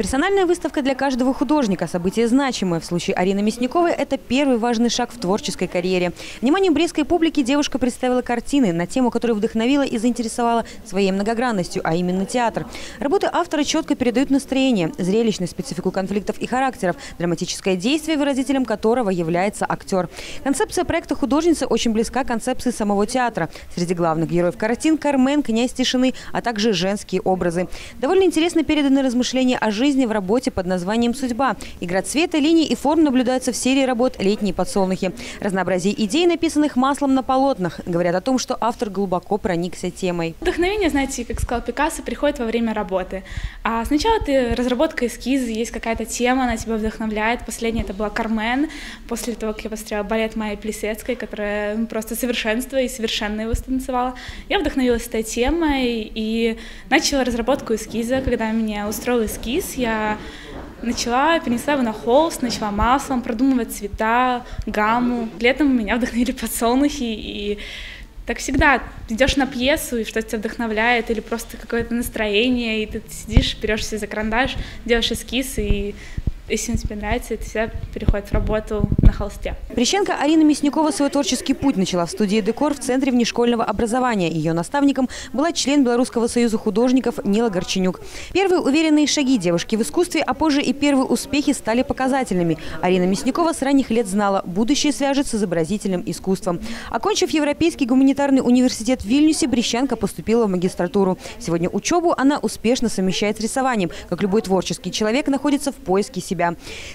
Персональная выставка для каждого художника – событие значимое. В случае Арины Мясниковой это первый важный шаг в творческой карьере. Вниманию брестской публики девушка представила картины на тему, которая вдохновила и заинтересовала своей многогранностью, а именно театр. Работы автора четко передают настроение, зрелищную специфику конфликтов и характеров, драматическое действие, выразителем которого является актер. Концепция проекта художницы очень близка к концепции самого театра. Среди главных героев картин – Кармен, Князь тишины, а также женские образы. Довольно интересно переданы размышления о жизни в работе под названием «Судьба». Игра цвета, линий и форм наблюдается в серии работ «Летние подсолнухи». Разнообразие идей, написанных маслом на полотнах, говорят о том, что автор глубоко проникся темой. Вдохновение, знаете, как сказал Пикассо, приходит во время работы. А сначала ты разработка эскиза, есть какая-то тема, она тебя вдохновляет. Последняя это была «Кармен», после того, как я посмотрела балет Майи Плесецкой, которая просто совершенство и совершенно его станцевала. Я вдохновилась этой темой и начала разработку эскиза. Когда меня устроил эскиз, я перенесла его на холст, начала маслом продумывать цвета, гамму. Летом меня вдохновили подсолнухи, и так всегда идешь на пьесу, и что-то тебя вдохновляет, или просто какое-то настроение, и ты сидишь, берешься за карандаш, делаешь эскиз, и если он тебе нравится, это всегда переходит в работу на холсте. Брестчанка Арина Мясникова свой творческий путь начала в студии «Декор» в Центре внешкольного образования. Ее наставником была член Белорусского союза художников Нила Горченюк. Первые уверенные шаги девушки в искусстве, а позже и первые успехи стали показательными. Арина Мясникова с ранних лет знала, будущее свяжет с изобразительным искусством. Окончив Европейский гуманитарный университет в Вильнюсе, брестчанка поступила в магистратуру. Сегодня учебу она успешно совмещает с рисованием. Как любой творческий человек, находится в поиске себя.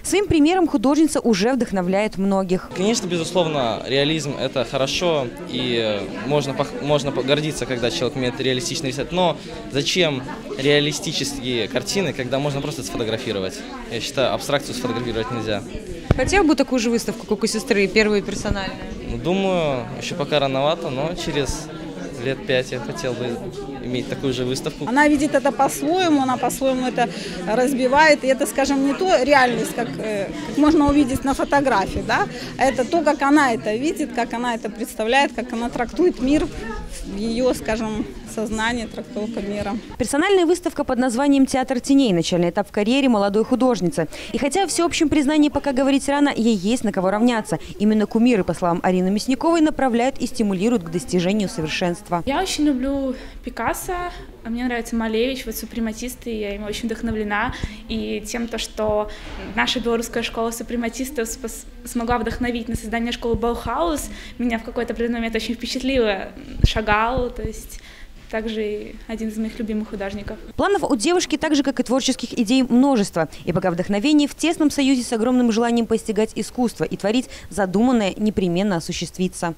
Своим примером художница уже вдохновляет многих. Конечно, безусловно, реализм – это хорошо, и можно гордиться, когда человек умеет реалистично рисовать. Но зачем реалистические картины, когда можно просто сфотографировать? Я считаю, абстракцию сфотографировать нельзя. Хотел бы такую же выставку, как у сестры, первую персональную? Думаю, еще пока рановато, но через лет 5 я хотел бы иметь такую же выставку. Она видит это по-своему, она по-своему это разбивает. И это, скажем, не то реальность, как можно увидеть на фотографии, да? Это то, как она это видит, как она это представляет, как она трактует мир, ее, скажем, сознание, трактовка мира. Персональная выставка под названием «Театр теней» – начальный этап в карьере молодой художницы. И хотя в всеобщем признании пока говорить рано, ей есть на кого равняться. Именно кумиры, по словам Арины Мясниковой, направляют и стимулируют к достижению совершенства. Я очень люблю Пикассо, мне нравится Малевич, вот супрематисты, я им очень вдохновлена. И тем, что наша белорусская школа супрематистов смогла вдохновить на создание школы Белхаус, меня в какой-то определенный момент очень впечатлило. Шагал, то есть также один из моих любимых художников. Планов у девушки, так же, как и творческих идей, множество. И пока вдохновение в тесном союзе с огромным желанием постигать искусство и творить задуманное непременно осуществится.